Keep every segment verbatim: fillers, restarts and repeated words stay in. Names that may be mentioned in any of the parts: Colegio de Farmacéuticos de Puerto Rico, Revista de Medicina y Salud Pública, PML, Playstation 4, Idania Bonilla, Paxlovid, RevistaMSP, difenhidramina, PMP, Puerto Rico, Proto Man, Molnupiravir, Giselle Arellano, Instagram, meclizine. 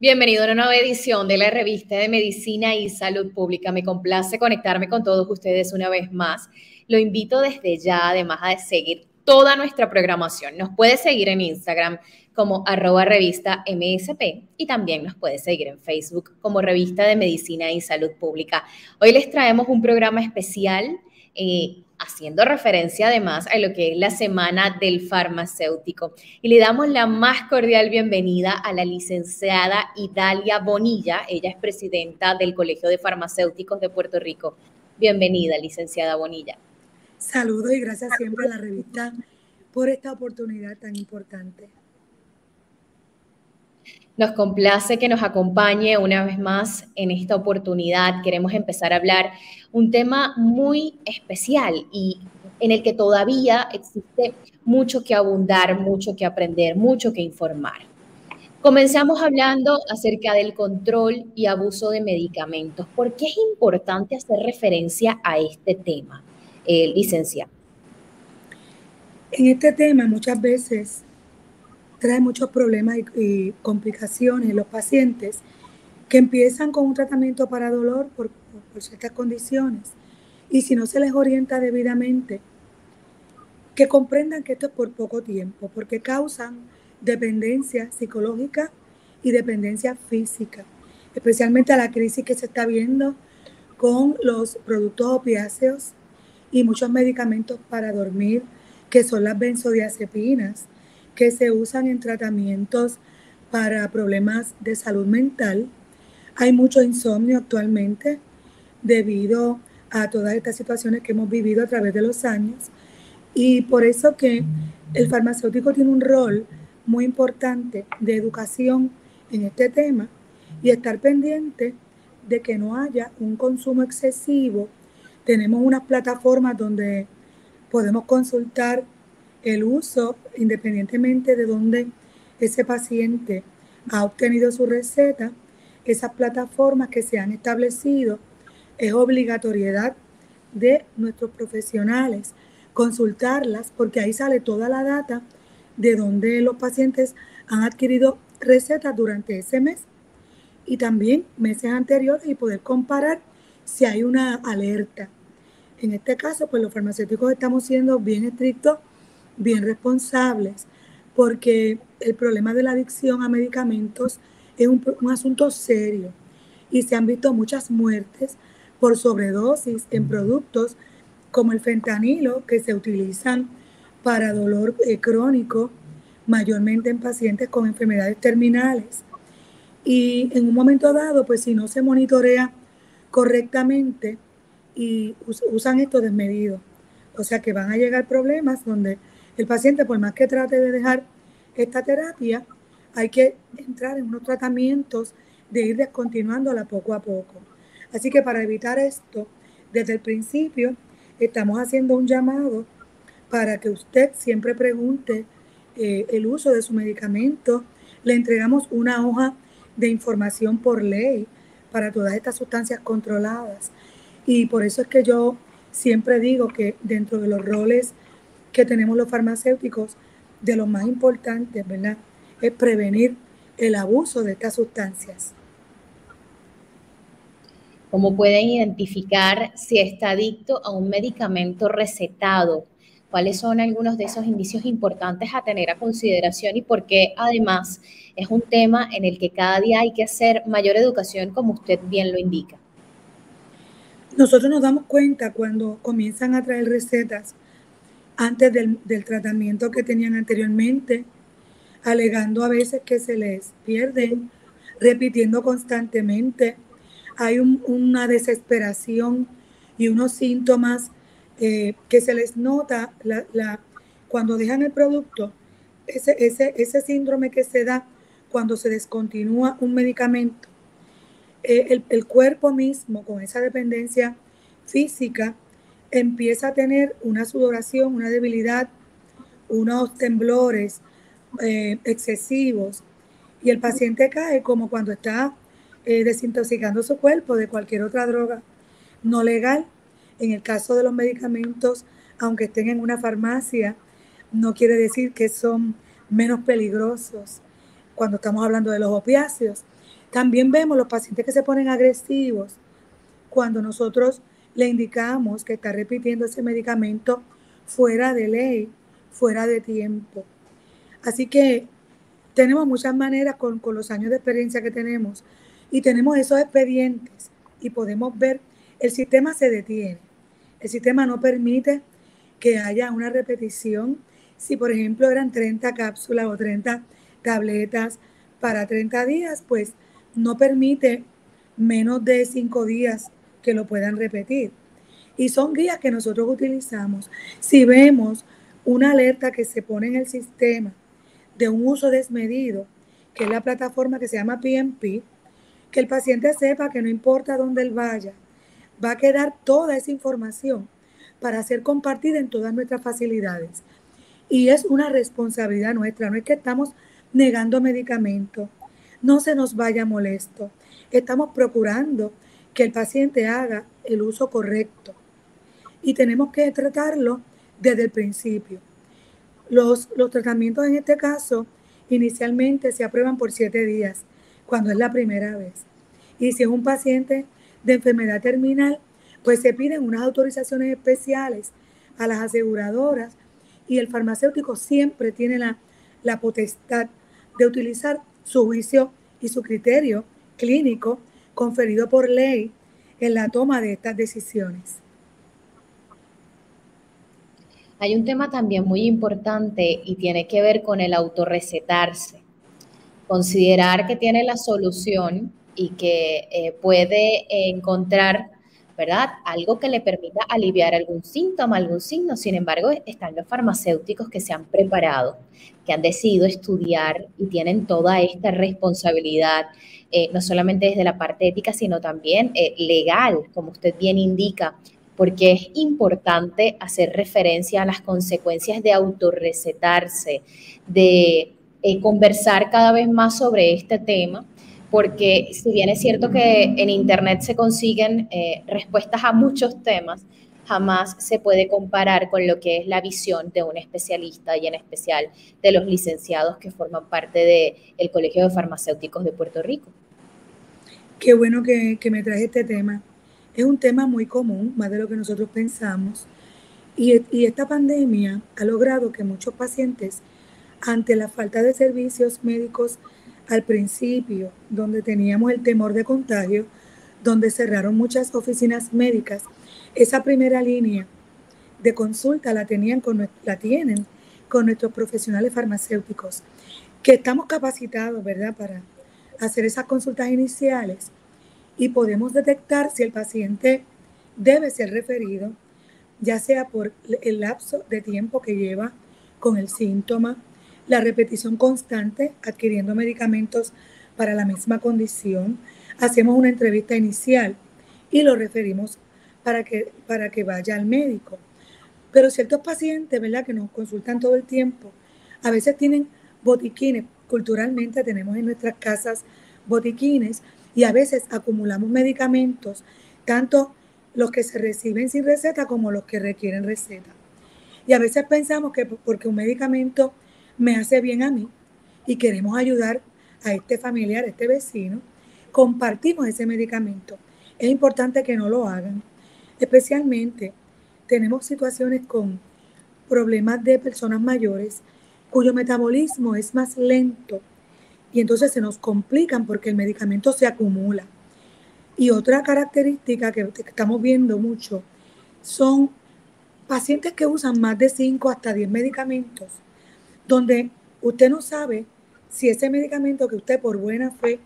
Bienvenido a una nueva edición de la Revista de Medicina y Salud Pública. Me complace conectarme con todos ustedes una vez más. Lo invito desde ya, además, a seguir toda nuestra programación. Nos puede seguir en Instagram como arroba RevistaMSP y también nos puede seguir en Facebook como Revista de Medicina y Salud Pública. Hoy les traemos un programa especial eh, haciendo referencia además a lo que es la Semana del Farmacéutico. Y le damos la más cordial bienvenida a la licenciada Idania Bonilla. Ella es presidenta del Colegio de Farmacéuticos de Puerto Rico. Bienvenida, licenciada Bonilla. Saludos y gracias siempre a la revista por esta oportunidad tan importante. Nos complace que nos acompañe una vez más en esta oportunidad. Queremos empezar a hablar un tema muy especial y en el que todavía existe mucho que abundar, mucho que aprender, mucho que informar. Comenzamos hablando acerca del control y abuso de medicamentos. ¿Por qué es importante hacer referencia a este tema, eh, licenciada? En este tema muchas veces trae muchos problemas y, y complicaciones en los pacientes que empiezan con un tratamiento para dolor por, por, por ciertas condiciones y si no se les orienta debidamente, que comprendan que esto es por poco tiempo porque causan dependencia psicológica y dependencia física, especialmente a la crisis que se está viendo con los productos opiáceos y muchos medicamentos para dormir que son las benzodiazepinas, que se usan en tratamientos para problemas de salud mental. Hay mucho insomnio actualmente debido a todas estas situaciones que hemos vivido a través de los años y por eso que el farmacéutico tiene un rol muy importante de educación en este tema y estar pendiente de que no haya un consumo excesivo. Tenemos unas plataformas donde podemos consultar el uso, independientemente de dónde ese paciente ha obtenido su receta, esas plataformas que se han establecido, es obligatoriedad de nuestros profesionales consultarlas porque ahí sale toda la data de dónde los pacientes han adquirido recetas durante ese mes y también meses anteriores y poder comparar si hay una alerta. En este caso, pues los farmacéuticos estamos siendo bien estrictos, bien responsables, porque el problema de la adicción a medicamentos es un, un asunto serio y se han visto muchas muertes por sobredosis en productos como el fentanilo que se utilizan para dolor eh, crónico, mayormente en pacientes con enfermedades terminales. Y en un momento dado, pues si no se monitorea correctamente y us- usan esto desmedido, o sea que van a llegar problemas donde el paciente, por más que trate de dejar esta terapia, hay que entrar en unos tratamientos de ir descontinuándola poco a poco. Así que para evitar esto, desde el principio estamos haciendo un llamado para que usted siempre pregunte eh, el uso de su medicamento. Le entregamos una hoja de información por ley para todas estas sustancias controladas. Y por eso es que yo siempre digo que dentro de los roles que tenemos los farmacéuticos, de lo más importante, ¿verdad?, es prevenir el abuso de estas sustancias. ¿Cómo pueden identificar si está adicto a un medicamento recetado? ¿Cuáles son algunos de esos indicios importantes a tener a consideración y por qué, además, es un tema en el que cada día hay que hacer mayor educación, como usted bien lo indica? Nosotros nos damos cuenta cuando comienzan a traer recetas antes del, del tratamiento que tenían anteriormente, alegando a veces que se les pierden, repitiendo constantemente. Hay un, una desesperación y unos síntomas eh, que se les nota la, la, cuando dejan el producto. Ese, ese, ese síndrome que se da cuando se descontinúa un medicamento. Eh, el, el cuerpo mismo, con esa dependencia física, empieza a tener una sudoración, una debilidad, unos temblores eh, excesivos y el paciente cae como cuando está eh, desintoxicando su cuerpo de cualquier otra droga no legal. En el caso de los medicamentos, aunque estén en una farmacia, no quiere decir que son menos peligrosos cuando estamos hablando de los opiáceos. También vemos los pacientes que se ponen agresivos cuando nosotros le indicamos que está repitiendo ese medicamento fuera de ley, fuera de tiempo. Así que tenemos muchas maneras con, con los años de experiencia que tenemos y tenemos esos expedientes y podemos ver, el sistema se detiene, el sistema no permite que haya una repetición. Si por ejemplo eran treinta cápsulas o treinta tabletas para treinta días, pues no permite menos de cinco días que lo puedan repetir. Y son guías que nosotros utilizamos. Si vemos una alerta que se pone en el sistema de un uso desmedido, que es la plataforma que se llama P M P, que el paciente sepa que no importa dónde él vaya, va a quedar toda esa información para ser compartida en todas nuestras facilidades. Y es una responsabilidad nuestra, no es que estamos negando medicamentos, no se nos vaya molesto. Estamos procurando que el paciente haga el uso correcto y tenemos que tratarlo desde el principio. Los, los tratamientos en este caso inicialmente se aprueban por siete días, cuando es la primera vez. Y si es un paciente de enfermedad terminal, pues se piden unas autorizaciones especiales a las aseguradoras y el farmacéutico siempre tiene la, la potestad de utilizar su juicio y su criterio clínico conferido por ley en la toma de estas decisiones. Hay un tema también muy importante y tiene que ver con el autorrecetarse. Considerar que tiene la solución y que eh, puede encontrar, ¿verdad?, algo que le permita aliviar algún síntoma, algún signo. Sin embargo, están los farmacéuticos que se han preparado, que han decidido estudiar y tienen toda esta responsabilidad, eh, no solamente desde la parte ética, sino también eh, legal, como usted bien indica, porque es importante hacer referencia a las consecuencias de autorrecetarse, de eh, conversar cada vez más sobre este tema. Porque si bien es cierto que en Internet se consiguen eh, respuestas a muchos temas, jamás se puede comparar con lo que es la visión de un especialista y en especial de los licenciados que forman parte del Colegio de Farmacéuticos de Puerto Rico. Qué bueno que, que me traes este tema. Es un tema muy común, más de lo que nosotros pensamos. Y, y esta pandemia ha logrado que muchos pacientes, ante la falta de servicios médicos, al principio, donde teníamos el temor de contagio, donde cerraron muchas oficinas médicas, esa primera línea de consulta la, tenían con, la tienen con nuestros profesionales farmacéuticos, que estamos capacitados, ¿verdad?, para hacer esas consultas iniciales y podemos detectar si el paciente debe ser referido, ya sea por el lapso de tiempo que lleva con el síntoma, la repetición constante, adquiriendo medicamentos para la misma condición. Hacemos una entrevista inicial y lo referimos para que, para que vaya al médico. Pero ciertos pacientes, ¿verdad?, que nos consultan todo el tiempo, a veces tienen botiquines. Culturalmente tenemos en nuestras casas botiquines y a veces acumulamos medicamentos, tanto los que se reciben sin receta como los que requieren receta. Y a veces pensamos que porque un medicamento me hace bien a mí y queremos ayudar a este familiar, a este vecino, compartimos ese medicamento. Es importante que no lo hagan. Especialmente tenemos situaciones con problemas de personas mayores cuyo metabolismo es más lento y entonces se nos complican porque el medicamento se acumula. Y otra característica que estamos viendo mucho son pacientes que usan más de cinco hasta diez medicamentos, donde usted no sabe si ese medicamento que usted por buena fe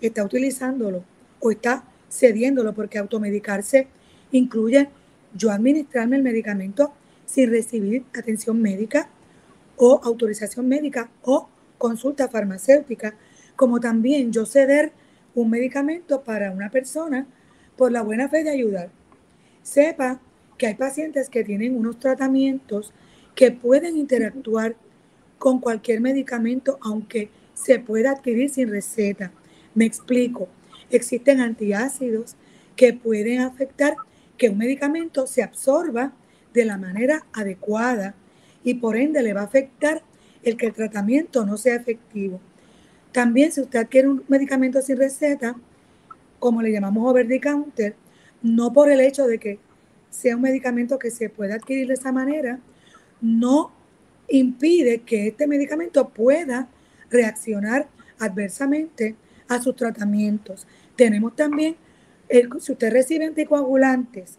está utilizándolo o está cediéndolo, porque automedicarse incluye yo administrarme el medicamento sin recibir atención médica o autorización médica o consulta farmacéutica, como también yo ceder un medicamento para una persona por la buena fe de ayudar. Sepa que hay pacientes que tienen unos tratamientos que pueden interactuar con cualquier medicamento, aunque se pueda adquirir sin receta. Me explico, existen antiácidos que pueden afectar que un medicamento se absorba de la manera adecuada y por ende le va a afectar el que el tratamiento no sea efectivo. También, si usted adquiere un medicamento sin receta, como le llamamos over the counter, no por el hecho de que sea un medicamento que se pueda adquirir de esa manera, no impide que este medicamento pueda reaccionar adversamente a sus tratamientos. Tenemos también, el, si usted recibe anticoagulantes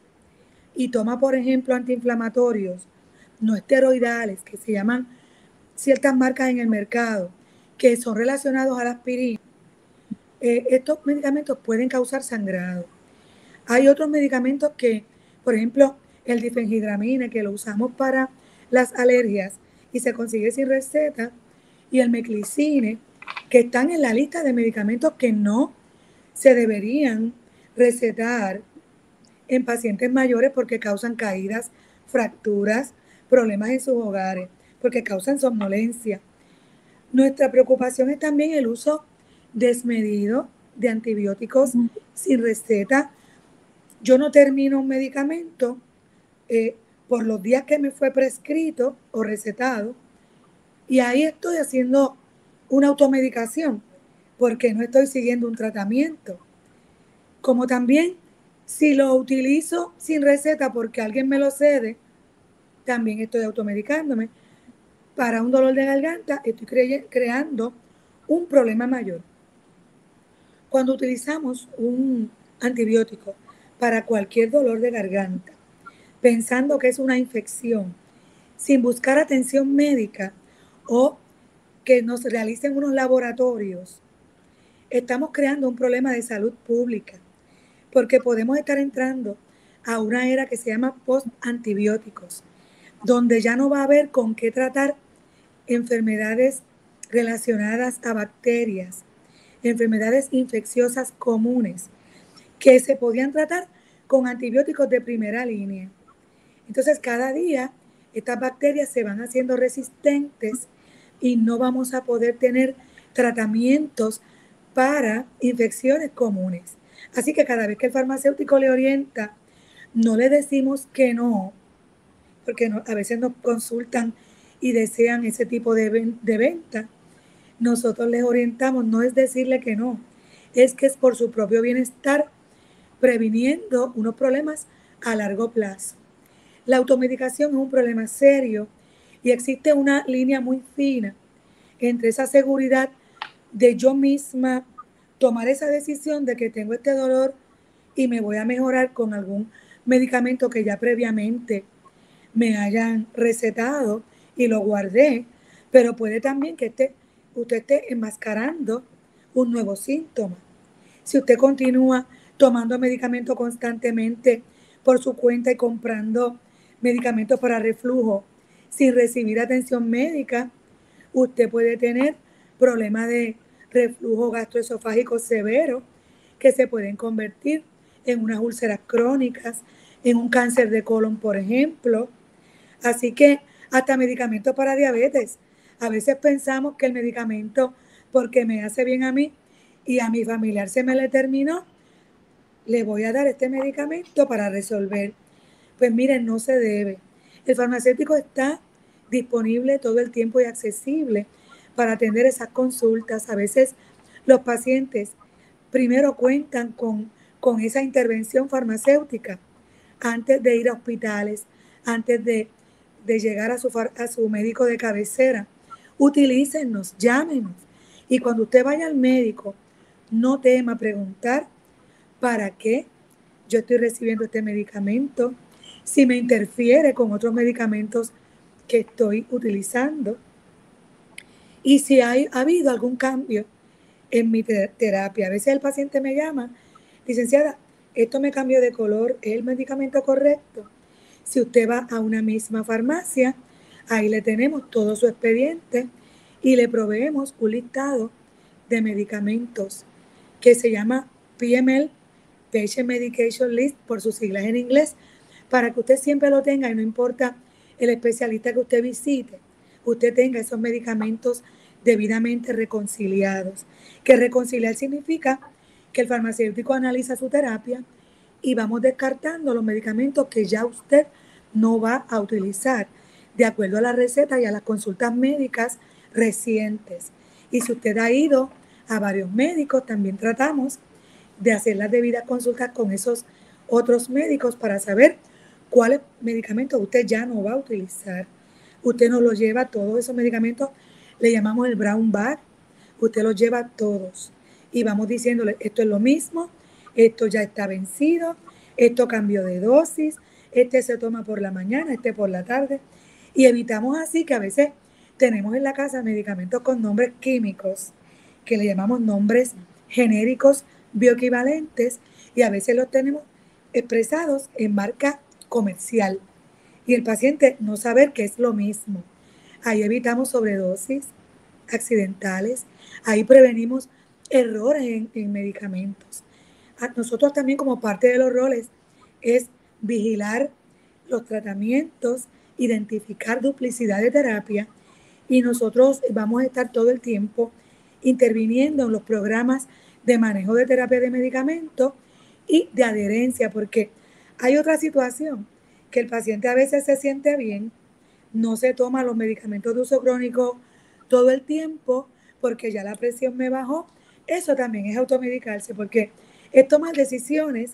y toma, por ejemplo, antiinflamatorios no esteroidales, que se llaman ciertas marcas en el mercado, que son relacionados a la aspirina, eh, estos medicamentos pueden causar sangrado. Hay otros medicamentos que, por ejemplo, el difenhidramina, que lo usamos para las alergias y se consigue sin receta, y el meclizine, que están en la lista de medicamentos que no se deberían recetar en pacientes mayores porque causan caídas, fracturas, problemas en sus hogares, porque causan somnolencia. Nuestra preocupación es también el uso desmedido de antibióticos mm. sin receta. Yo no termino un medicamento eh, por los días que me fue prescrito o recetado, y ahí estoy haciendo una automedicación porque no estoy siguiendo un tratamiento. Como también, si lo utilizo sin receta porque alguien me lo cede, también estoy automedicándome. Para un dolor de garganta estoy cre creando un problema mayor. Cuando utilizamos un antibiótico para cualquier dolor de garganta, pensando que es una infección, sin buscar atención médica o que nos realicen unos laboratorios, estamos creando un problema de salud pública, porque podemos estar entrando a una era que se llama post-antibióticos, donde ya no va a haber con qué tratar enfermedades relacionadas a bacterias, enfermedades infecciosas comunes, que se podían tratar con antibióticos de primera línea. Entonces, cada día estas bacterias se van haciendo resistentes y no vamos a poder tener tratamientos para infecciones comunes. Así que cada vez que el farmacéutico le orienta, no le decimos que no, porque no, a veces nos consultan y desean ese tipo de, de venta. Nosotros les orientamos, no es decirle que no, es que es por su propio bienestar, previniendo unos problemas a largo plazo. La automedicación es un problema serio y existe una línea muy fina entre esa seguridad de yo misma tomar esa decisión de que tengo este dolor y me voy a mejorar con algún medicamento que ya previamente me hayan recetado y lo guardé, pero puede también que esté, usted esté enmascarando un nuevo síntoma. Si usted continúa tomando medicamentos constantemente por su cuenta y comprando medicamentos para reflujo sin recibir atención médica, usted puede tener problemas de reflujo gastroesofágico severo que se pueden convertir en unas úlceras crónicas, en un cáncer de colon, por ejemplo. Así que hasta medicamentos para diabetes. A veces pensamos que el medicamento, porque me hace bien a mí y a mi familiar se me le terminó, le voy a dar este medicamento para resolver. Pues miren, no se debe. El farmacéutico está disponible todo el tiempo y accesible para atender esas consultas. A veces los pacientes primero cuentan con, con esa intervención farmacéutica antes de ir a hospitales, antes de, de llegar a su, a su médico de cabecera. Utilícennos, llámenos. Y cuando usted vaya al médico, no tema preguntar, ¿para qué yo estoy recibiendo este medicamento? Si me interfiere con otros medicamentos que estoy utilizando. Y si hay, ha habido algún cambio en mi terapia. A veces el paciente me llama, licenciada, esto me cambió de color, ¿es el medicamento correcto? Si usted va a una misma farmacia, ahí le tenemos todo su expediente y le proveemos un listado de medicamentos que se llama P M L, Patient Medication List, por sus siglas en inglés, para que usted siempre lo tenga y no importa el especialista que usted visite, usted tenga esos medicamentos debidamente reconciliados. Que reconciliar significa que el farmacéutico analiza su terapia y vamos descartando los medicamentos que ya usted no va a utilizar de acuerdo a la receta y a las consultas médicas recientes. Y si usted ha ido a varios médicos. También tratamos de hacer las debidas consultas con esos otros médicos para saber cuáles medicamentos usted ya no va a utilizar. Usted nos los lleva todos esos medicamentos, le llamamos el brown bag, usted los lleva todos. Y vamos diciéndole, esto es lo mismo, esto ya está vencido, esto cambió de dosis, este se toma por la mañana, este por la tarde. Y evitamos así que a veces tenemos en la casa medicamentos con nombres químicos, que le llamamos nombres genéricos bioequivalentes, y a veces los tenemos expresados en marca comercial. Y el paciente no saber que es lo mismo. Ahí evitamos sobredosis accidentales, ahí prevenimos errores en, en medicamentos. A nosotros también, como parte de los roles, es vigilar los tratamientos, identificar duplicidad de terapia, y nosotros vamos a estar todo el tiempo interviniendo en los programas de manejo de terapia de medicamentos y de adherencia, porque hay otra situación, que el paciente a veces se siente bien, no se toma los medicamentos de uso crónico todo el tiempo porque ya la presión me bajó. Eso también es automedicarse, porque es tomar decisiones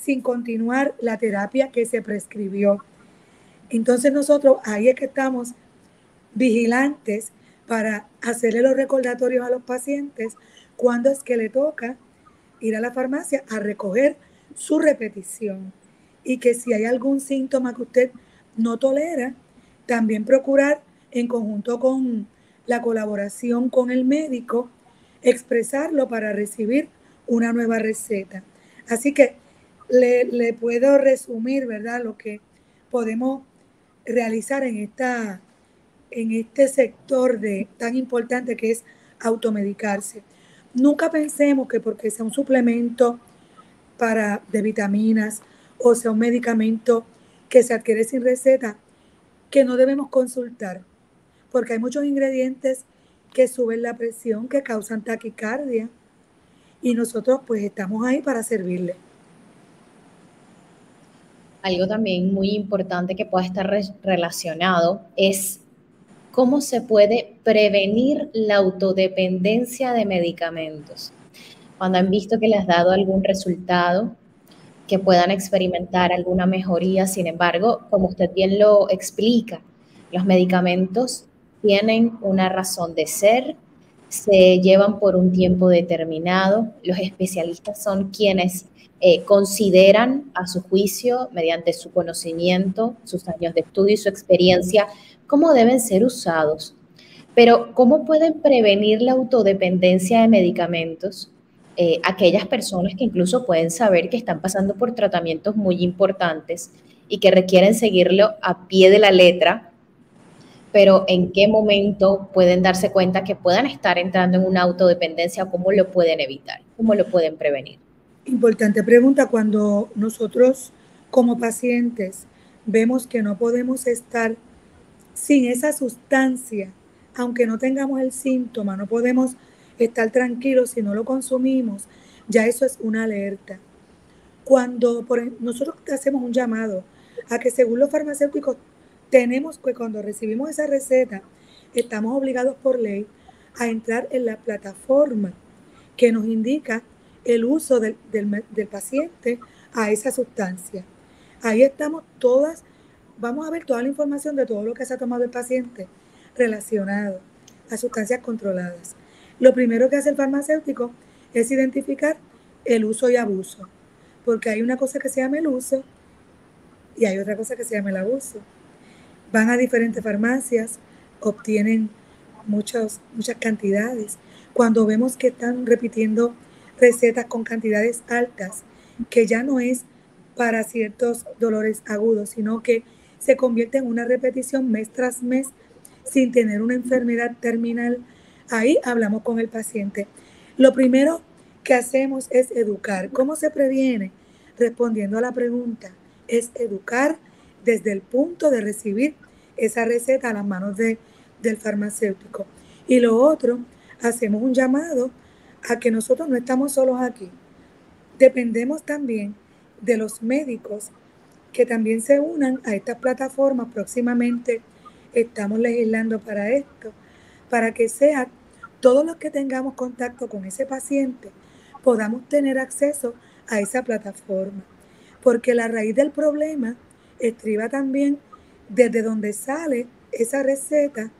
sin continuar la terapia que se prescribió. Entonces nosotros ahí es que estamos vigilantes para hacerle los recordatorios a los pacientes cuando es que le toca ir a la farmacia a recoger su repetición, y que si hay algún síntoma que usted no tolera, también procurar, en conjunto con la colaboración con el médico, expresarlo para recibir una nueva receta. Así que le, le puedo resumir, ¿verdad?, lo que podemos realizar en, esta, en este sector de, tan importante que es automedicarse. Nunca pensemos que porque sea un suplemento para, de vitaminas, o sea un medicamento que se adquiere sin receta, que no debemos consultar, porque hay muchos ingredientes que suben la presión, que causan taquicardia, y nosotros pues estamos ahí para servirle. Algo también muy importante que puede estar re- relacionado es cómo se puede prevenir la autodependencia de medicamentos. Cuando han visto que les ha dado algún resultado, que puedan experimentar alguna mejoría. Sin embargo, como usted bien lo explica, los medicamentos tienen una razón de ser, se llevan por un tiempo determinado. Los especialistas son quienes eh, consideran a su juicio, mediante su conocimiento, sus años de estudio y su experiencia, cómo deben ser usados. Pero, ¿cómo pueden prevenir la autodependencia de medicamentos? Eh, aquellas personas que incluso pueden saber que están pasando por tratamientos muy importantes y que requieren seguirlo a pie de la letra, pero en qué momento pueden darse cuenta que puedan estar entrando en una autodependencia, cómo lo pueden evitar, cómo lo pueden prevenir. Importante pregunta. Cuando nosotros como pacientes vemos que no podemos estar sin esa sustancia, aunque no tengamos el síntoma, no podemos estar tranquilos si no lo consumimos, ya eso es una alerta. Cuando por, nosotros hacemos un llamado a que, según los farmacéuticos, tenemos que, cuando recibimos esa receta, estamos obligados por ley a entrar en la plataforma que nos indica el uso del, del, del paciente a esa sustancia. Ahí estamos todas, vamos a ver toda la información de todo lo que se ha tomado el paciente relacionado a sustancias controladas. Lo primero que hace el farmacéutico es identificar el uso y abuso, porque hay una cosa que se llama el uso y hay otra cosa que se llama el abuso. Van a diferentes farmacias, obtienen muchas, muchas cantidades. Cuando vemos que están repitiendo recetas con cantidades altas, que ya no es para ciertos dolores agudos, sino que se convierte en una repetición mes tras mes sin tener una enfermedad terminal, ahí hablamos con el paciente. Lo primero que hacemos es educar. ¿Cómo se previene? Respondiendo a la pregunta, es educar desde el punto de recibir esa receta a las manos de, del farmacéutico. Y lo otro, hacemos un llamado a que nosotros no estamos solos aquí. Dependemos también de los médicos que también se unan a estas plataformas. Próximamente estamos legislando para esto, para que sea todos los que tengamos contacto con ese paciente podamos tener acceso a esa plataforma. Porque la raíz del problema estriba también desde donde sale esa receta,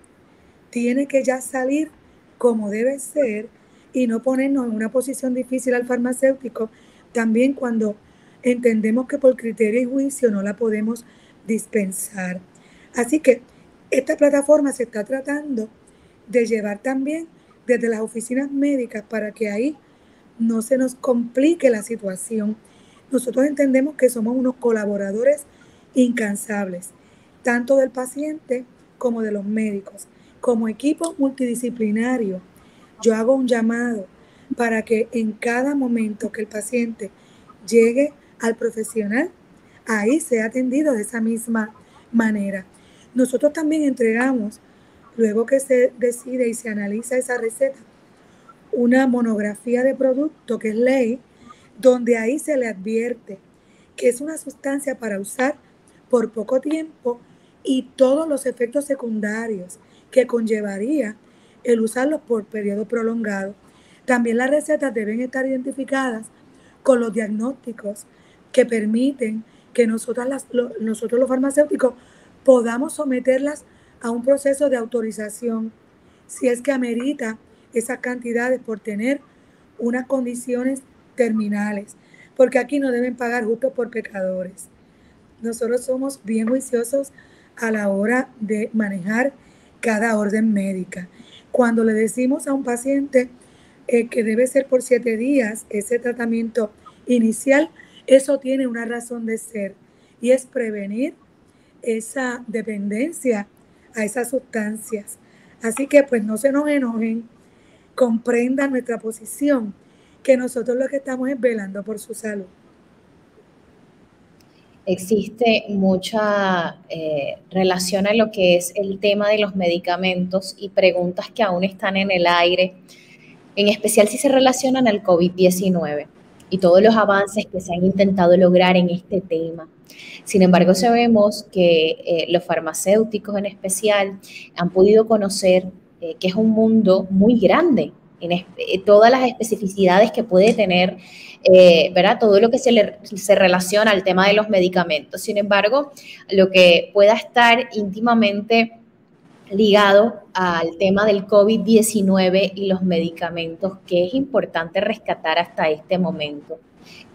tiene que ya salir como debe ser y no ponernos en una posición difícil al farmacéutico también cuando entendemos que por criterio y juicio no la podemos dispensar. Así que esta plataforma se está tratando de llevar también desde las oficinas médicas para que ahí no se nos complique la situación. Nosotros entendemos que somos unos colaboradores incansables, tanto del paciente como de los médicos. Como equipo multidisciplinario, yo hago un llamado para que en cada momento que el paciente llegue al profesional, ahí sea atendido de esa misma manera. Nosotros también entregamos, luego que se decide y se analiza esa receta, una monografía de producto que es ley, donde ahí se le advierte que es una sustancia para usar por poco tiempo y todos los efectos secundarios que conllevaría el usarlos por periodo prolongado. También las recetas deben estar identificadas con los diagnósticos que permiten que nosotras las, lo, nosotros los farmacéuticos podamos someterlas a un proceso de autorización si es que amerita esas cantidades por tener unas condiciones terminales, porque aquí no deben pagar justos por pecadores. Nosotros somos bien juiciosos a la hora de manejar cada orden médica. Cuando le decimos a un paciente eh, que debe ser por siete días ese tratamiento inicial, eso tiene una razón de ser y es prevenir esa dependencia a esas sustancias. Así que pues no se nos enojen, comprendan nuestra posición, que nosotros lo que estamos es velando por su salud. Existe mucha eh, relación a lo que es el tema de los medicamentos y preguntas que aún están en el aire, en especial si se relacionan al COVID diecinueve y todos los avances que se han intentado lograr en este tema. Sin embargo, sabemos que eh, los farmacéuticos en especial han podido conocer eh, que es un mundo muy grande, en todas las especificidades que puede tener, eh, ¿verdad? Todo lo que se, le, se relaciona al tema de los medicamentos. Sin embargo, lo que pueda estar íntimamente ligado al tema del COVID diecinueve y los medicamentos, que es importante rescatar hasta este momento.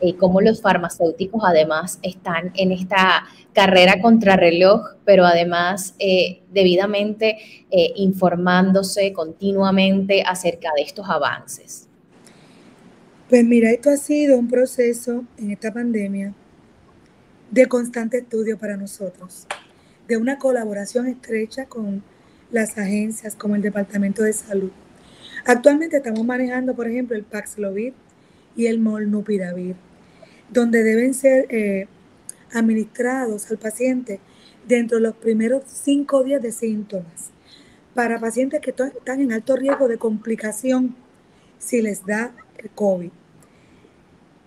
Eh, cómo los farmacéuticos además están en esta carrera contrarreloj, pero además eh, debidamente eh, informándose continuamente acerca de estos avances. Pues mira, esto ha sido un proceso en esta pandemia de constante estudio para nosotros, de una colaboración estrecha con las agencias como el Departamento de Salud. Actualmente estamos manejando, por ejemplo, el Paxlovid y el Molnupiravir, donde deben ser eh, administrados al paciente dentro de los primeros cinco días de síntomas. Para pacientes que están en alto riesgo de complicación si les da el COVID.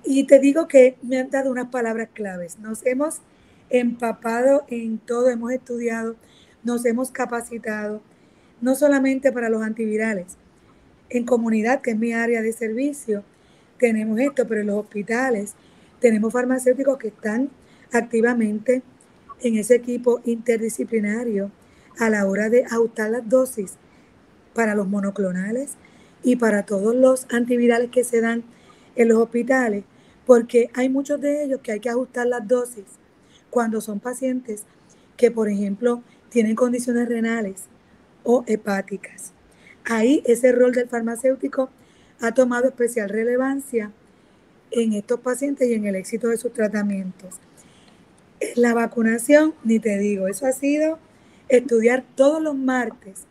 Y te digo que me han dado unas palabras claves. Nos hemos empapado en todo, hemos estudiado, nos hemos capacitado, no solamente para los antivirales. En comunidad, que es mi área de servicio, tenemos esto, pero en los hospitales tenemos farmacéuticos que están activamente en ese equipo interdisciplinario a la hora de ajustar las dosis para los monoclonales y para todos los antivirales que se dan en los hospitales, porque hay muchos de ellos que hay que ajustar las dosis cuando son pacientes que, por ejemplo, tienen condiciones renales o hepáticas. Ahí ese rol del farmacéutico ha tomado especial relevancia en estos pacientes y en el éxito de sus tratamientos. La vacunación, ni te digo, eso ha sido estudiar todos los martes.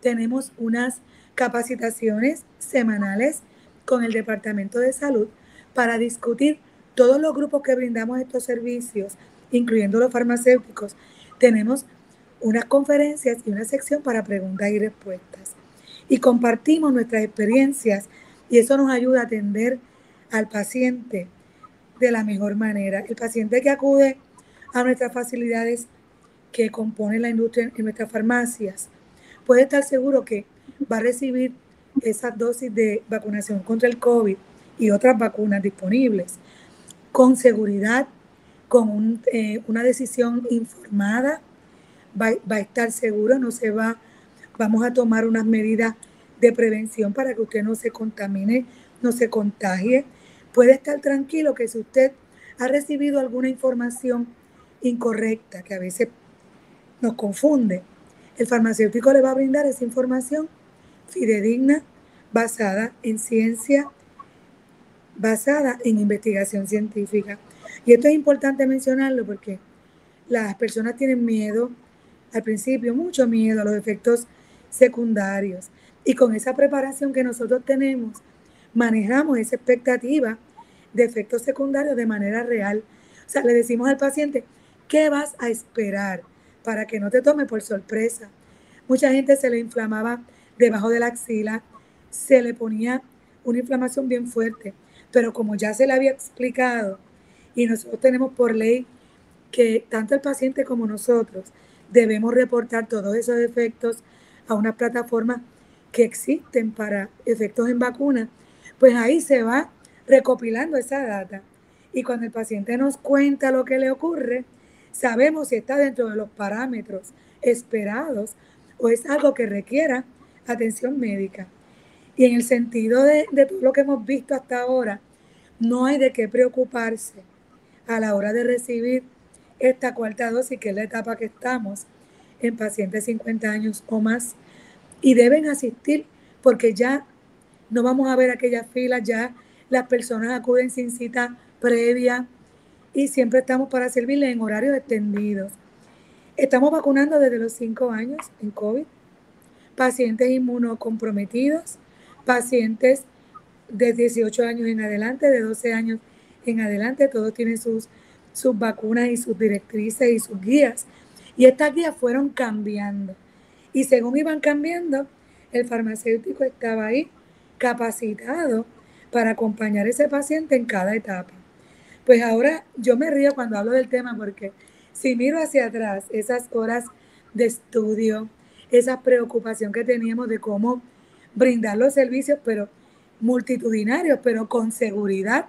Tenemos unas capacitaciones semanales con el Departamento de Salud para discutir todos los grupos que brindamos estos servicios, incluyendo los farmacéuticos. Tenemos unas conferencias y una sección para preguntas y respuestas. Y compartimos nuestras experiencias. Y eso nos ayuda a atender al paciente de la mejor manera. El paciente que acude a nuestras facilidades que componen la industria en nuestras farmacias puede estar seguro que va a recibir esas dosis de vacunación contra el COVID y otras vacunas disponibles, con seguridad, con un, eh, una decisión informada, va, va a estar seguro, no se va, vamos a tomar unas medidas de prevención para que usted no se contamine, no se contagie. Puede estar tranquilo que si usted ha recibido alguna información incorrecta, que a veces nos confunde, el farmacéutico le va a brindar esa información fidedigna, basada en ciencia, basada en investigación científica. Y esto es importante mencionarlo porque las personas tienen miedo, al principio mucho miedo a los efectos secundarios. Y con esa preparación que nosotros tenemos, manejamos esa expectativa de efectos secundarios de manera real. O sea, le decimos al paciente, ¿qué vas a esperar? Para que no te tome por sorpresa. Mucha gente se le inflamaba debajo de la axila, se le ponía una inflamación bien fuerte, pero como ya se le había explicado, y nosotros tenemos por ley que tanto el paciente como nosotros debemos reportar todos esos efectos a unas plataformas que existen para efectos en vacunas, pues ahí se va recopilando esa data. Y cuando el paciente nos cuenta lo que le ocurre, sabemos si está dentro de los parámetros esperados o es algo que requiera atención médica. Y en el sentido de, de todo lo que hemos visto hasta ahora, no hay de qué preocuparse a la hora de recibir esta cuarta dosis, que es la etapa que estamos en pacientes de cincuenta años o más, y deben asistir porque ya no vamos a ver aquellas filas, ya las personas acuden sin cita previa y siempre estamos para servirles en horarios extendidos. Estamos vacunando desde los cinco años en COVID, pacientes inmunocomprometidos, pacientes de dieciocho años en adelante, de doce años en adelante, todos tienen sus, sus vacunas y sus directrices y sus guías. Y estas guías fueron cambiando. Y según iban cambiando, el farmacéutico estaba ahí capacitado para acompañar a ese paciente en cada etapa. Pues ahora yo me río cuando hablo del tema porque si miro hacia atrás esas horas de estudio, esa preocupación que teníamos de cómo brindar los servicios, pero multitudinarios, pero con seguridad,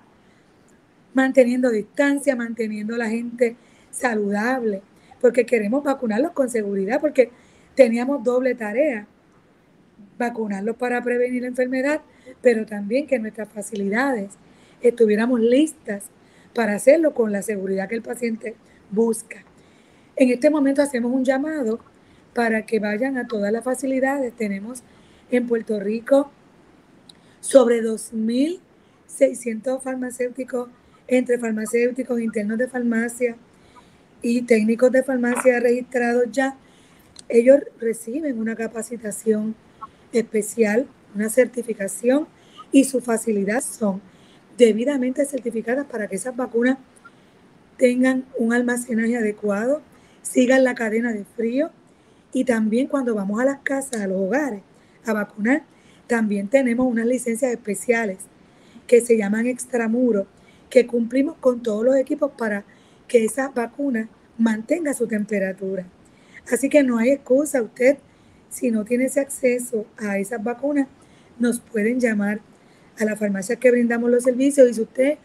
manteniendo distancia, manteniendo a la gente saludable, porque queremos vacunarlos con seguridad, porque teníamos doble tarea, vacunarlos para prevenir la enfermedad, pero también que nuestras facilidades estuviéramos listas para hacerlo con la seguridad que el paciente busca. En este momento hacemos un llamado para que vayan a todas las facilidades. Tenemos en Puerto Rico sobre dos mil seiscientos farmacéuticos, entre farmacéuticos, internos de farmacia y técnicos de farmacia registrados ya. Ellos reciben una capacitación especial, una certificación, y su facilidad son debidamente certificadas para que esas vacunas tengan un almacenaje adecuado, sigan la cadena de frío, y también cuando vamos a las casas, a los hogares, a vacunar, también tenemos unas licencias especiales que se llaman extramuros, que cumplimos con todos los equipos para que esa vacuna mantenga su temperatura. Así que no hay excusa. Usted, si no tiene ese acceso a esas vacunas, nos pueden llamar a las farmacias que brindamos los servicios, y si usted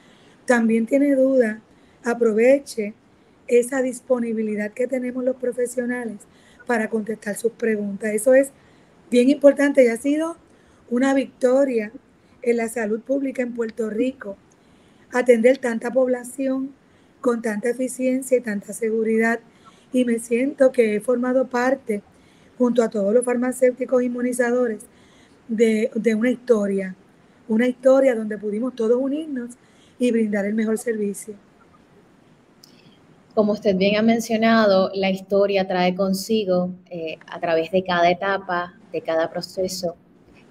también tiene duda, aproveche esa disponibilidad que tenemos los profesionales para contestar sus preguntas. Eso es bien importante y ha sido una victoria en la salud pública en Puerto Rico, atender tanta población con tanta eficiencia y tanta seguridad, y me siento que he formado parte, junto a todos los farmacéuticos inmunizadores, de, de una historia, una historia donde pudimos todos unirnos y brindar el mejor servicio. Como usted bien ha mencionado, la historia trae consigo, eh, a través de cada etapa, de cada proceso,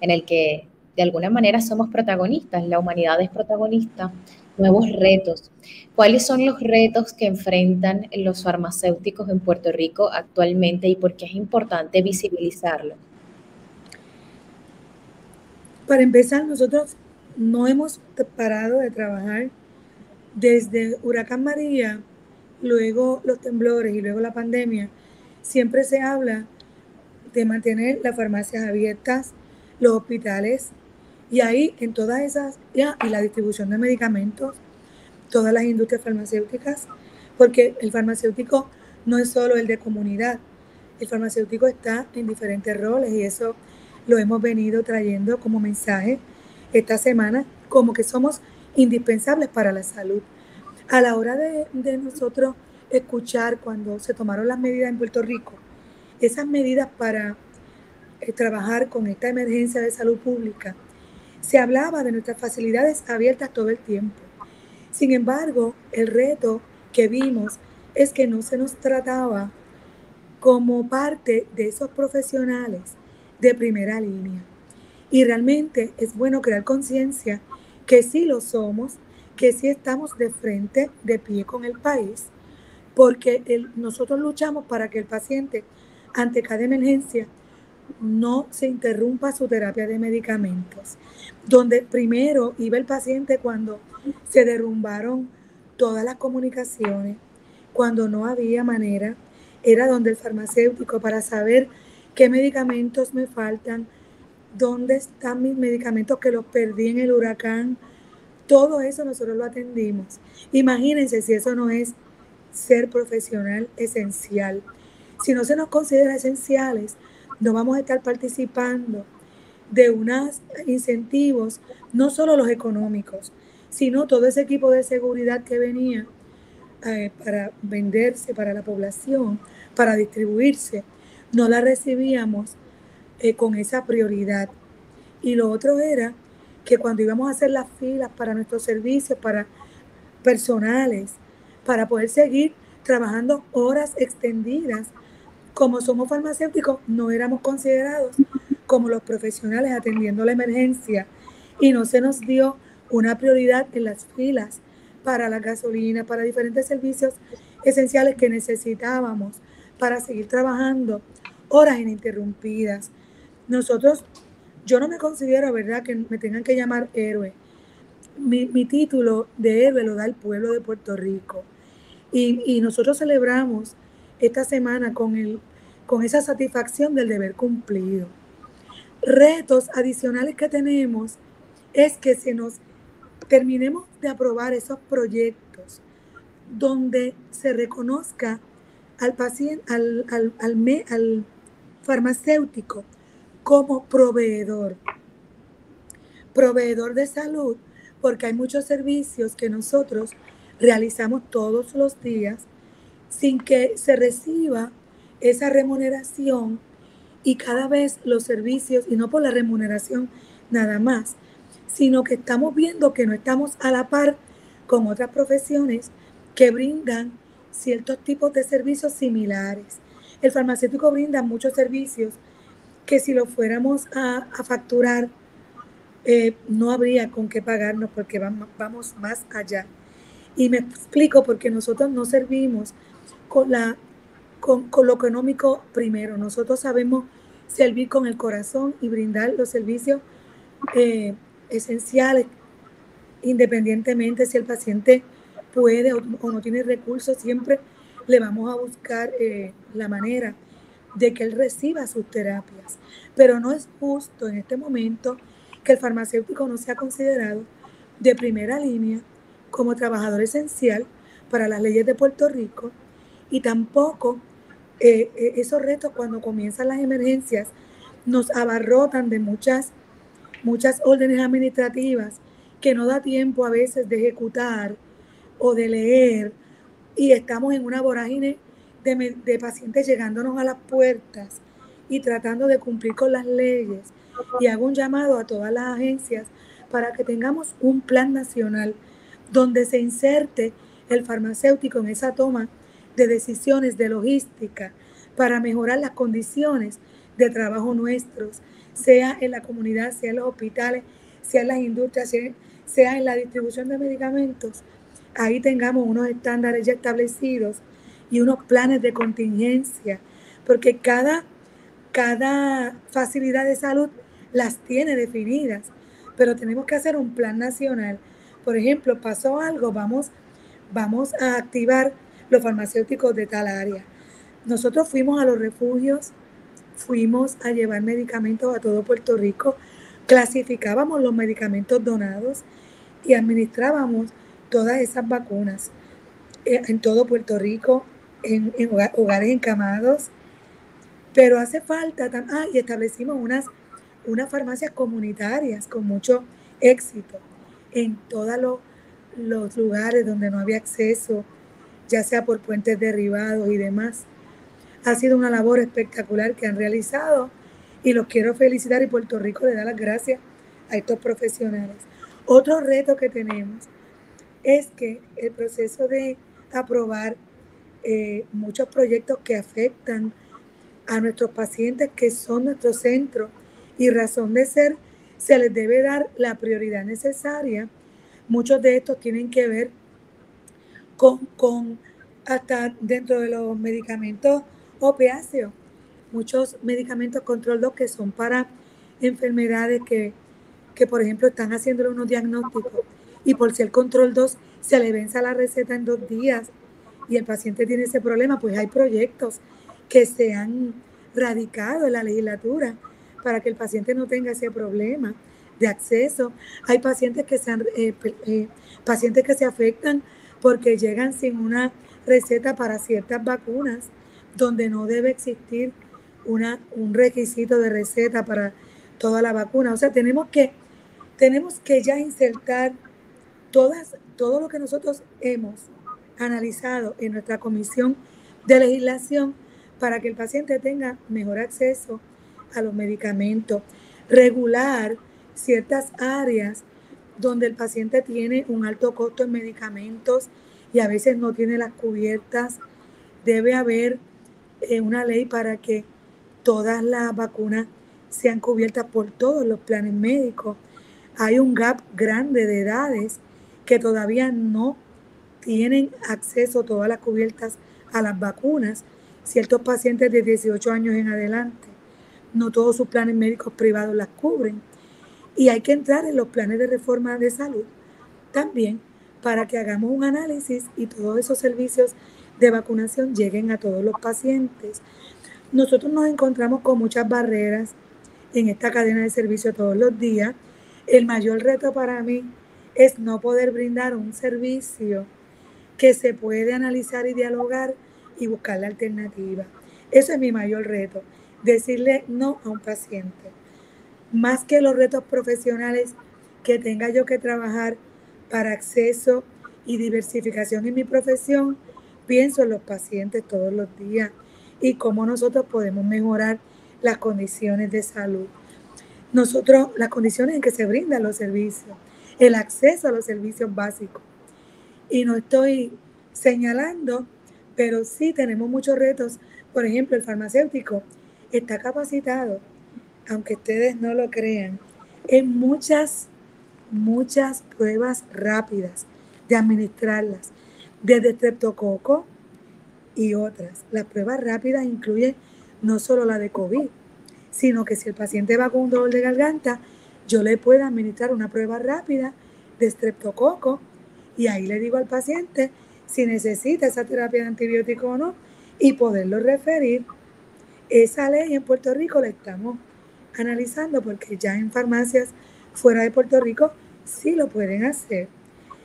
en el que de alguna manera somos protagonistas, la humanidad es protagonista, nuevos retos. ¿Cuáles son los retos que enfrentan los farmacéuticos en Puerto Rico actualmente y por qué es importante visibilizarlo? Para empezar, nosotros no hemos parado de trabajar desde Huracán María, luego los temblores y luego la pandemia. Siempre se habla de mantener las farmacias abiertas, los hospitales, y ahí en todas esas, ya, y la distribución de medicamentos, todas las industrias farmacéuticas, porque el farmacéutico no es solo el de comunidad, el farmacéutico está en diferentes roles y eso lo hemos venido trayendo como mensaje esta semana, como que somos indispensables para la salud. A la hora de, de nosotros escuchar cuando se tomaron las medidas en Puerto Rico, esas medidas para eh, trabajar con esta emergencia de salud pública, se hablaba de nuestras facilidades abiertas todo el tiempo. Sin embargo, el reto que vimos es que no se nos trataba como parte de esos profesionales de primera línea. Y realmente es bueno crear conciencia que sí lo somos, que sí estamos de frente, de pie con el país, porque el, nosotros luchamos para que el paciente, ante cada emergencia, no se interrumpa su terapia de medicamentos, donde primero iba el paciente cuando se derrumbaron todas las comunicaciones, cuando no había manera, era donde el farmacéutico, para saber qué medicamentos me faltan, dónde están mis medicamentos que los perdí en el huracán, todo eso nosotros lo atendimos. Imagínense si eso no es ser profesional esencial. Si no se nos considera esenciales, no vamos a estar participando de unos incentivos, no solo los económicos, sino todo ese equipo de seguridad que venía eh, para venderse para la población, para distribuirse, no la recibíamos eh, con esa prioridad. Y lo otro era que cuando íbamos a hacer las filas para nuestros servicios, para personales, para poder seguir trabajando horas extendidas, como somos farmacéuticos, no éramos considerados como los profesionales atendiendo la emergencia y no se nos dio una prioridad en las filas para la gasolina, para diferentes servicios esenciales que necesitábamos para seguir trabajando horas ininterrumpidas. Nosotros, yo no me considero, ¿verdad?, que me tengan que llamar héroe. Mi, mi título de héroe lo da el pueblo de Puerto Rico y, y nosotros celebramos esta semana con, el, con esa satisfacción del deber cumplido. Retos adicionales que tenemos es que se nos terminemos de aprobar esos proyectos donde se reconozca al paciente, al, al, al, me, al farmacéutico como proveedor, proveedor de salud, porque hay muchos servicios que nosotros realizamos todos los días sin que se reciba esa remuneración y cada vez los servicios, y no por la remuneración nada más, sino que estamos viendo que no estamos a la par con otras profesiones que brindan ciertos tipos de servicios similares. El farmacéutico brinda muchos servicios que si lo fuéramos a, a facturar eh, no habría con qué pagarnos porque vamos, vamos más allá. Y me explico porque nosotros no servimos con, la, con, con lo económico primero. Nosotros sabemos servir con el corazón y brindar los servicios eh, esenciales, independientemente si el paciente puede o, o no tiene recursos, siempre le vamos a buscar eh, la manera de que él reciba sus terapias. Pero no es justo en este momento que el farmacéutico no sea considerado de primera línea como trabajador esencial para las leyes de Puerto Rico y tampoco eh, esos retos cuando comienzan las emergencias nos abarrotan de muchas, muchas órdenes administrativas que no da tiempo a veces de ejecutar o de leer y estamos en una vorágine de, de pacientes llegándonos a las puertas y tratando de cumplir con las leyes. Y hago un llamado a todas las agencias para que tengamos un plan nacional donde se inserte el farmacéutico en esa toma de decisiones de logística para mejorar las condiciones de trabajo nuestros, sea en la comunidad, sea en los hospitales, sea en las industrias, sea en la distribución de medicamentos. Ahí tengamos unos estándares ya establecidos y unos planes de contingencia, porque cada, cada facilidad de salud las tiene definidas, pero tenemos que hacer un plan nacional. Por ejemplo, pasó algo, vamos, vamos a activar los farmacéuticos de tal área. Nosotros fuimos a los refugios fuimos a llevar medicamentos a todo Puerto Rico, clasificábamos los medicamentos donados y administrábamos todas esas vacunas en todo Puerto Rico, en, en hogares encamados. Pero hace falta, ah, y establecimos unas, unas farmacias comunitarias con mucho éxito en todos los, los lugares donde no había acceso, ya sea por puentes derribados y demás. Ha sido una labor espectacular que han realizado y los quiero felicitar, y Puerto Rico le da las gracias a estos profesionales. Otro reto que tenemos es que el proceso de aprobar eh, muchos proyectos que afectan a nuestros pacientes, que son nuestro centro y razón de ser, se les debe dar la prioridad necesaria. Muchos de estos tienen que ver con, con hasta dentro de los medicamentos opiáceos, muchos medicamentos control dos que son para enfermedades que, que por ejemplo, están haciéndole unos diagnósticos y por ser control dos se le vence la receta en dos días y el paciente tiene ese problema, pues hay proyectos que se han radicado en la legislatura para que el paciente no tenga ese problema de acceso. Hay pacientes que se, han, eh, eh, pacientes que se afectan porque llegan sin una receta para ciertas vacunas, donde no debe existir una, un requisito de receta para toda la vacuna. O sea, tenemos que, tenemos que ya insertar todas, todo lo que nosotros hemos analizado en nuestra comisión de legislación para que el paciente tenga mejor acceso a los medicamentos, regular ciertas áreas donde el paciente tiene un alto costo en medicamentos y a veces no tiene las cubiertas. Debe haber eh, una ley para que todas las vacunas sean cubiertas por todos los planes médicos. Hay un gap grande de edades que todavía no tienen acceso todas las cubiertas a las vacunas. Ciertos pacientes de dieciocho años en adelante, no todos sus planes médicos privados las cubren. Y hay que entrar en los planes de reforma de salud también para que hagamos un análisis y todos esos servicios de vacunación lleguen a todos los pacientes. Nosotros nos encontramos con muchas barreras en esta cadena de servicio todos los días. El mayor reto para mí es no poder brindar un servicio que se puede analizar y dialogar y buscar la alternativa. Eso es mi mayor reto, decirle no a un paciente. Más que los retos profesionales que tenga yo que trabajar para acceso y diversificación en mi profesión, pienso en los pacientes todos los días y cómo nosotros podemos mejorar las condiciones de salud. Nosotros, las condiciones en que se brindan los servicios, el acceso a los servicios básicos. Y no estoy señalando, pero sí tenemos muchos retos. Por ejemplo, el farmacéutico está capacitado, aunque ustedes no lo crean, en muchas, muchas pruebas rápidas de administrarlas, desde estreptococo y otras. Las pruebas rápidas incluyen no solo la de COVID, sino que si el paciente va con un dolor de garganta, yo le puedo administrar una prueba rápida de estreptococo y ahí le digo al paciente si necesita esa terapia de antibiótico o no y poderlo referir. Esa ley en Puerto Rico la estamos analizando porque ya en farmacias fuera de Puerto Rico sí lo pueden hacer.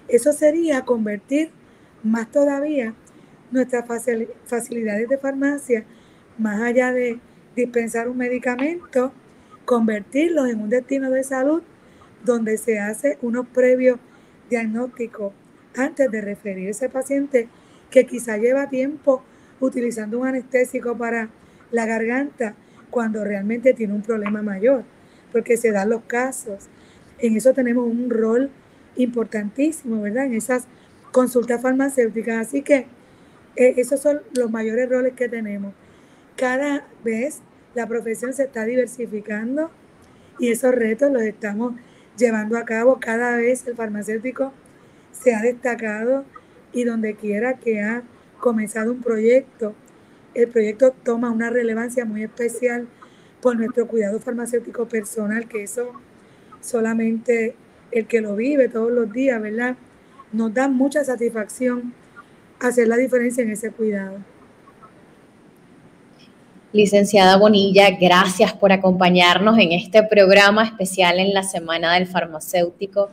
Eso sería convertir más todavía nuestras facilidades de farmacia, más allá de dispensar un medicamento, convertirlos en un destino de salud donde se hace unos previos diagnósticos antes de referir a ese paciente que quizá lleva tiempo utilizando un anestésico para la garganta cuando realmente tiene un problema mayor, porque se dan los casos. En eso tenemos un rol importantísimo, ¿verdad? En esas consultas farmacéuticas. Así que eh, esos son los mayores roles que tenemos. Cada vez la profesión se está diversificando y esos retos los estamos llevando a cabo. Cada vez el farmacéutico se ha destacado y donde quiera que ha comenzado un proyecto, el proyecto toma una relevancia muy especial por nuestro cuidado farmacéutico personal, que eso solamente el que lo vive todos los días, ¿verdad? Nos da mucha satisfacción hacer la diferencia en ese cuidado. Licenciada Bonilla, gracias por acompañarnos en este programa especial en la Semana del Farmacéutico,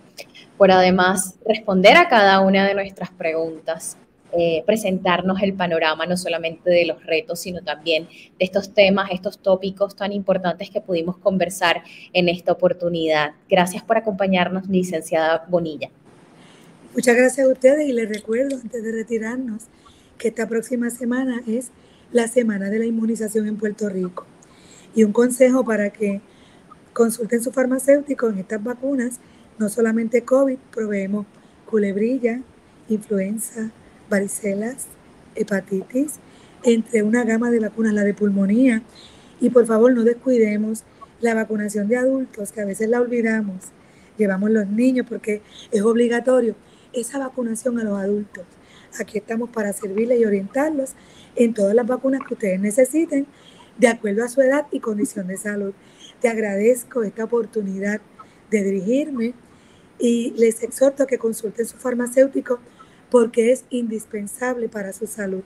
por además responder a cada una de nuestras preguntas, eh, presentarnos el panorama no solamente de los retos, sino también de estos temas, estos tópicos tan importantes que pudimos conversar en esta oportunidad. Gracias por acompañarnos, licenciada Bonilla. Muchas gracias a ustedes y les recuerdo, antes de retirarnos, que esta próxima semana es la Semana de la Inmunización en Puerto Rico. Y un consejo para que consulten su farmacéutico en estas vacunas, no solamente COVID, proveemos culebrilla, influenza, varicelas, hepatitis, entre una gama de vacunas, la de pulmonía. Y por favor no descuidemos la vacunación de adultos, que a veces la olvidamos. Llevamos los niños porque es obligatorio esa vacunación a los adultos. Aquí estamos para servirles y orientarlos en todas las vacunas que ustedes necesiten, de acuerdo a su edad y condición de salud. Te agradezco esta oportunidad de dirigirme y les exhorto a que consulten su farmacéutico porque es indispensable para su salud.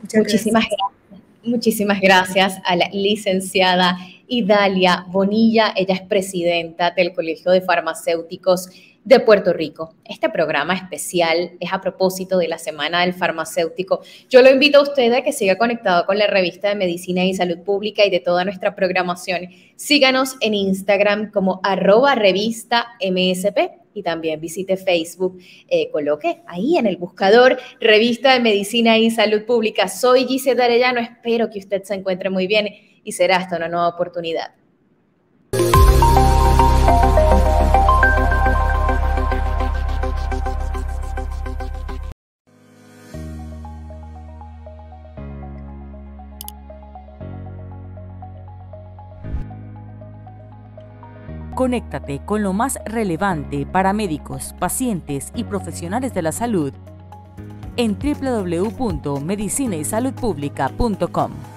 Muchas Muchísimas gracias. gracias. Muchísimas gracias a la licenciada Idania Bonilla. Ella es presidenta del Colegio de Farmacéuticos de Puerto Rico. Este programa especial es a propósito de la Semana del Farmacéutico. Yo lo invito a usted a que siga conectado con la Revista de Medicina y Salud Pública y de toda nuestra programación. Síganos en Instagram como arroba revista M S P y también visite Facebook. Eh, coloque ahí en el buscador Revista de Medicina y Salud Pública. Soy Giselle Arellano. Espero que usted se encuentre muy bien y será hasta una nueva oportunidad. Conéctate con lo más relevante para médicos, pacientes y profesionales de la salud en w w w punto medicina y salud pública punto com.